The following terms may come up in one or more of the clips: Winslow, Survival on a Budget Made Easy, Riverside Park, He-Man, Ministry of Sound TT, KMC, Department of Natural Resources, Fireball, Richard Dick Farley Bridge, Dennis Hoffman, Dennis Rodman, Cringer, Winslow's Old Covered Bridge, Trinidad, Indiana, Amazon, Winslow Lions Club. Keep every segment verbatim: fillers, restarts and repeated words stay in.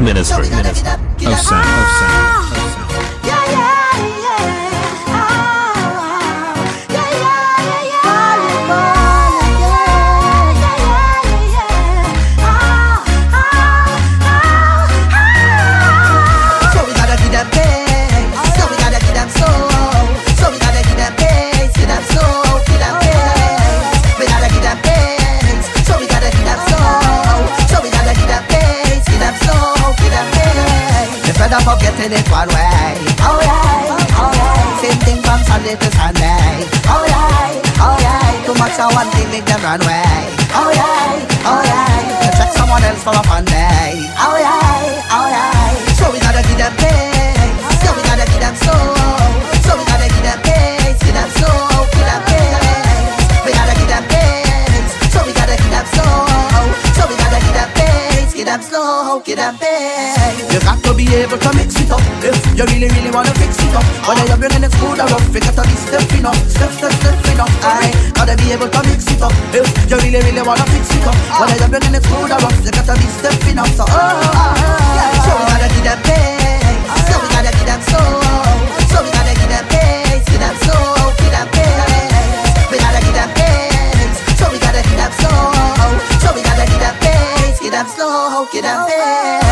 Ministry of Sound. Yeah, yeah, yeah. Oh, yeah, yeah, yeah, yeah. So we gotta get them bass. So we gotta get them soul. So we gotta get them bass, get them soul, get them bass. We gotta get them bass. So we gotta get them soul. So we gotta get them bass, get them soul, get them bass. They're fed up of getting it one way. All right, all right. Same thing from Sunday to Sunday. All right, all right. Too much of one thing make them run away. All right, all right. Check someone else for a fun day. All right, all right. So we gotta give them bass. So we gotta give them soul. So we gotta give them bass, give them soul, give them bass. We gotta give them bass. So we gotta give them soul. So we gotta give them bass, give them slow, give them bass. You got to be able to mix it up if you really, really wanna fix it up. Whether you're bringing it good or rough, you gotta be stepping up, step, step, stepping up. I gotta be able to mix it up if you really, really wanna fix it up. Whether you're bringing it good or rough, you gotta be stepping up. So, oh, yeah. So we gotta give them bass. So we gotta give them soul. So we gotta give them bass, give them soul, give them bass. We gotta give them bass. So we gotta give them soul. So we gotta give them bass, give them slow, give them bass.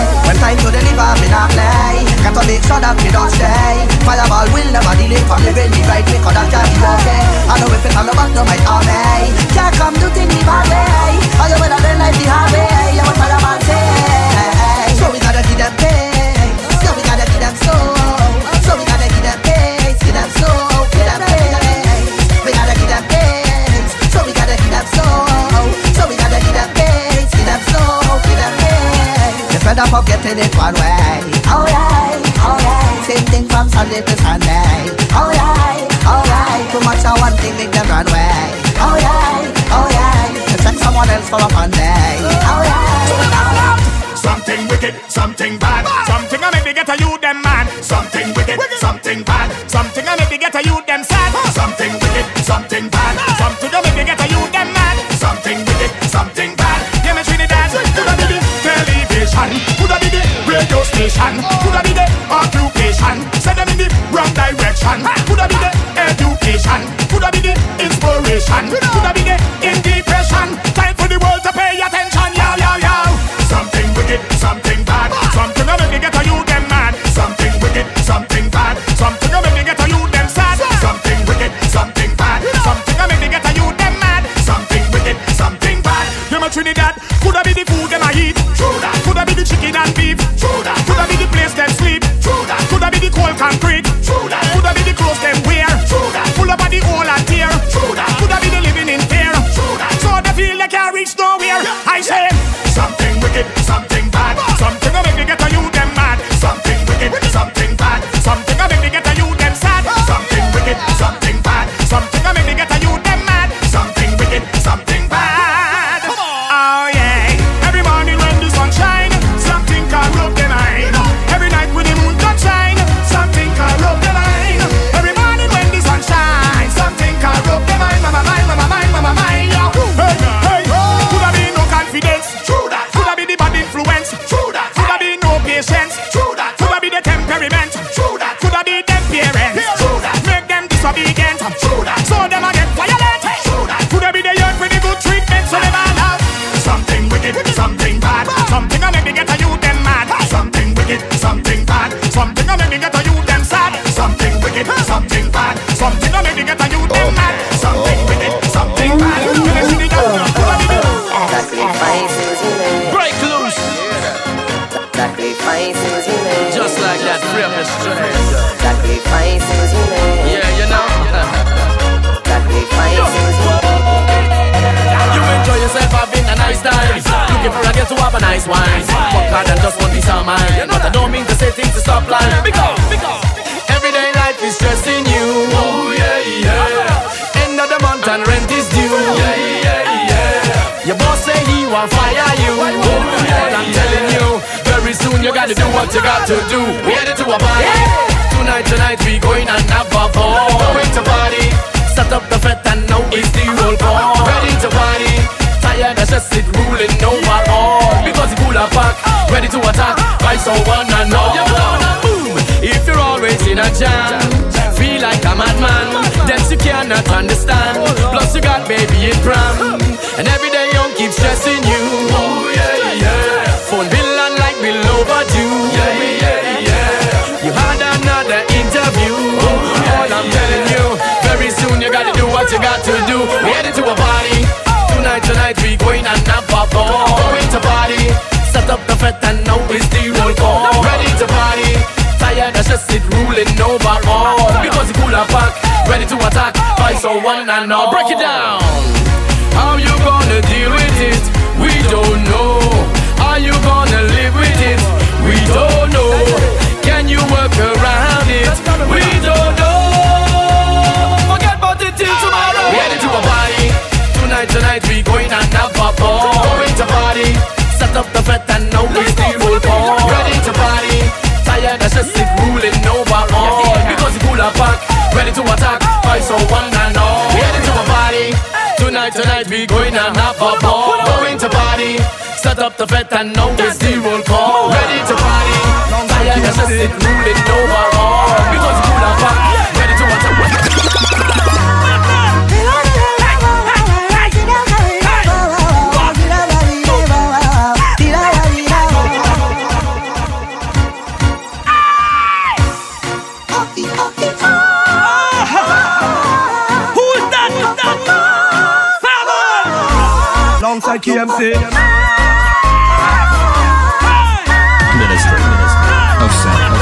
Time to deliver, me not play. Got to make sure that we don't stay. Fireball will never delay from the rain. Right, we could have just okay. I know if it all about no might all day. Can't come do things the bad way. All the way to learn life the hard way. You want fireball say. So we gotta give them bass. So we gotta give them soul. So we gotta give them bass, give them soul, give them bass. We gotta give them bass. So we gotta give them soul. So we gotta give them bass, give them soul, give them bass. Fed up of getting it one way. All right, all right. Same thing from Sunday to Sunday. All right, all right. Too much of one thing make them run away. All right, all right. Check someone else for a fun day. All right. Something wicked, something bad. Something I make me get a you them mad. Something wicked, something bad. Something I make me get a you them sad. Something wicked, something bad. Something I make me get a you them mad. Something wicked, something bad. Yeah, me Trinidad. Could have been the radio station, could have been the occupation, send them in the wrong direction, could have been the education, could have been the inspiration, could have been the in depression. Time for the world to pay attention, yow, yow, yow. Something wicked, something bad, something that make me get a you them mad. Something wicked, something bad, something that make me get a you them sad. Something wicked, something bad, something that make me get a you them mad. Something wicked, something bad. You my Trinidad, could have been the food them I eat. Coulda be the chicken and beef. Coulda be the place them sleep. Coulda be the cold concrete. Coulda be the clothes them wear. Full up at the hole and tear. Coulda be the living in fear. So they feel they can't reach nowhere. I say something wicked, something bad. Something that make me get a you them mad. Something wicked, something bad. Something that make me get a you them sad. Something wicked, something bad. Something that make me get a you them mad. Something wicked, something bad. Oh yeah. You got to do, we headed to a party. Yeah. Tonight, tonight, we going and have a ball. Going to party, set up the fete and now it's the roll call. Ready to party, tired, that's just it, ruling over all. Because the cooler part understand. Plus you got baby in pram, and every day young keeps stressing you. Oh yeah, yeah. Phone bill and light bill overdue. Yeah, yeah, yeah. You had another interview. Oh, yeah, all I'm yeah. telling you, very soon you gotta do what you got to do. We headed to a party tonight, tonight we going and have a ball. Going to party, set up the fete and now it's the roll call. Ready to party, tired of stress it ruling over all. Because the cooler pack ready to attack, fight so one and all. Break it down. How you gonna deal with it? We don't know. Are you gonna live with it? We don't know. Can you work around it? We don't know. Forget about it till tomorrow. We headed to a party tonight, tonight we going and have a ball. Going to party, set up the fete and now we still roll call. Ready to party, tired of stress it ruling over all. Because the cooler pack ready to attack, fight so one and all. We headed to a party tonight, tonight we going and have a ball. Going to party, set up the fete and now it's the roll call. Ready to party, tired of stress it ruling over all. Because you cool and fuck, ready to attack. Alongside K M C, Ministry of Sound.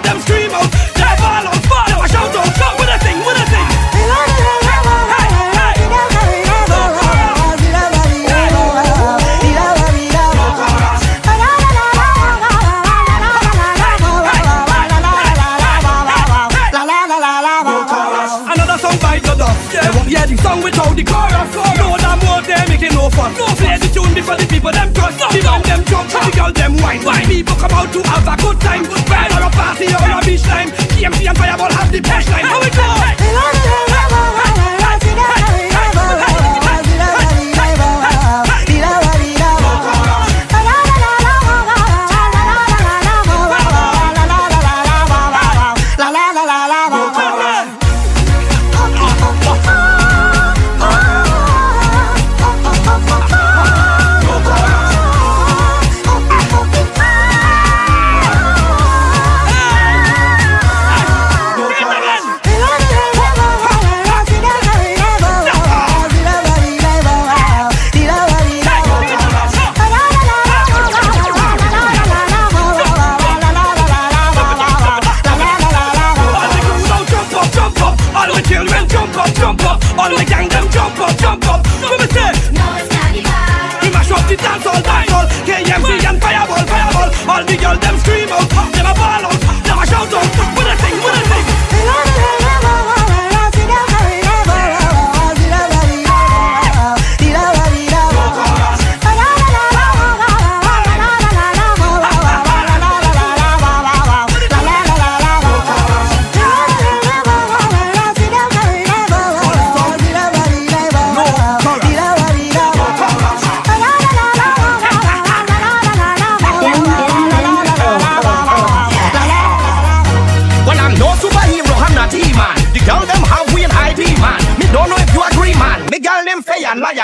Them scream out, they're all on fire. I shout out, shout with a thing, with a thing. Hey, hey, hey. Another song by the dust. They won't hear the song without the chorus. No damn word, they're making no fun. No play the tune before the people them trust. The man them jump, the girl them whine. People come out to have a good time. Party on a beach time, K M C and Fireball have the best time. How it go?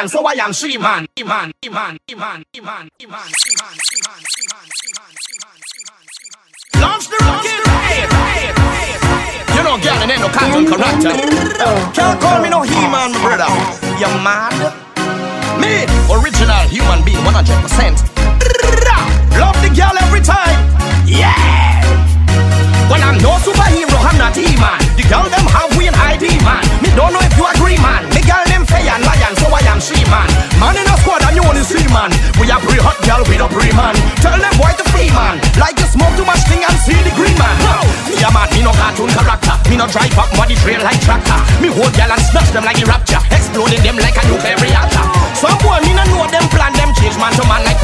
So I am she man, man, man, man, man, man. Launch the rocket, you don't get an end of cartoon character. Can't call me no he-man, brother. You mad? Me, original human being, one hundred percent. Love the girl every time. Yeah. Well, I'm no superhero, I'm not he-man. The girl them have we an I D man. Me don't know if you agree, man. Me girl them fair and lion, so I am she man. Man in a squad and you only see man. We are pre hot girl, we don't pre man. Tell them why the free man. Like you smoke too much thing and see the green man. No, me a man, me no cartoon character. Me no drive up muddy trail like tractor. Me hold girl and snatch them like a rapture, exploding them like a nuclear reactor. Some boy me no know them plan, them change man to man like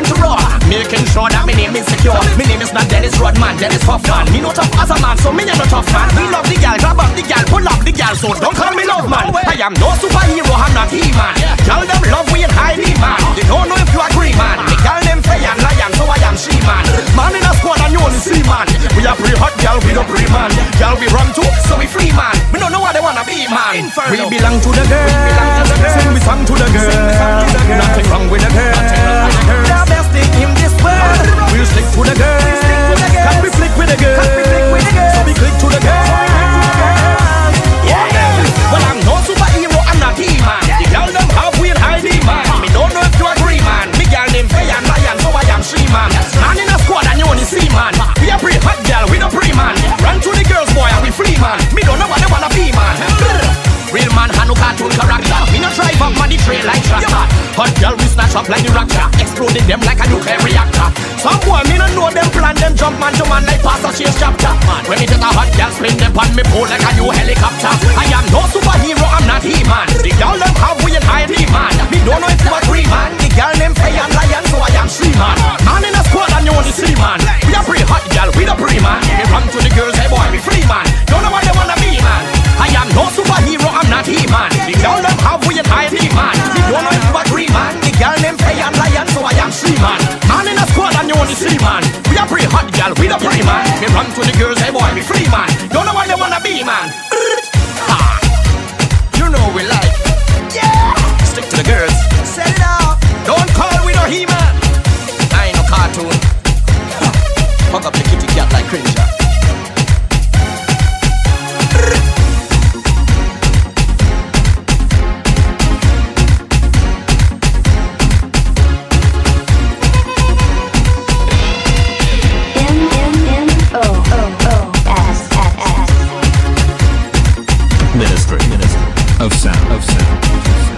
begin to roar, making sure that my name is secure. My name is not Dennis Rodman, Dennis Hoffman. Me no tough as a man, so me no tough man. Me love the gal, grab up the gal, pull up the gal, so don't call me love man. I am no superhero, I'm not He-Man. Y'all them love we in high demand. They don't know if you agree man. The gal them fey and lion, so I am she-man. Man in a squad and you only see man. We are pretty hot gal, we don't pretty man. Gal we run too, so we free man. We don't know what they wanna be man. Inferno. We belong to the girl, sing we song to the girl. Nothing wrong with the girl. The best thing in this world. We'll stick to the girl. Can we flick with the girl? So we click to the girl. Well I'm no superhero, I'm not He-Man. The girl them have we in high demand. Me don't know if you agree man. Me girl named Faye and Lion, so I am she man. Man in a squad and you only see man. We a pretty hot girl, we no pre man. Run to the girls boy and we free man. Me don't know what they wanna be man. Real man, I no cartoon character. Me no drive up money trail like tractor. Hot girl, we snatch up like the rapture, exploding them like a nuclear reactor. Some boy, me no know them plan, them jump man to man like pass a change chapter. When me take a hot girl, spin them on me pole like a new helicopter. I am no superhero, I'm not He-Man. The girl them have we and I demand. Me don't know if you agree man. The girl them Faye and Lion, so I am she man. Man in a squad and you only see man. We a pretty hot girl, we the pretty man. We run to the girls, hey boy, we free man. Don't know what they wanna be man. I am no superhero, I'm not He-Man. The girl them have we and I demand. We don't know if you agree man. The girl them Faye and Lion, so I am she man. Man in a squad and you only see man. We a pretty hot girl, we the pretty man. We run to the girls, hey boy, we free man. Don't know what they wanna be man. Ha. You know we like, yeah. Stick to the girls. Set it up. Don't call we no He-Man. I ain't no cartoon. Hug up the kitty cat like Cringer. Ministry of Sound. Of Sound.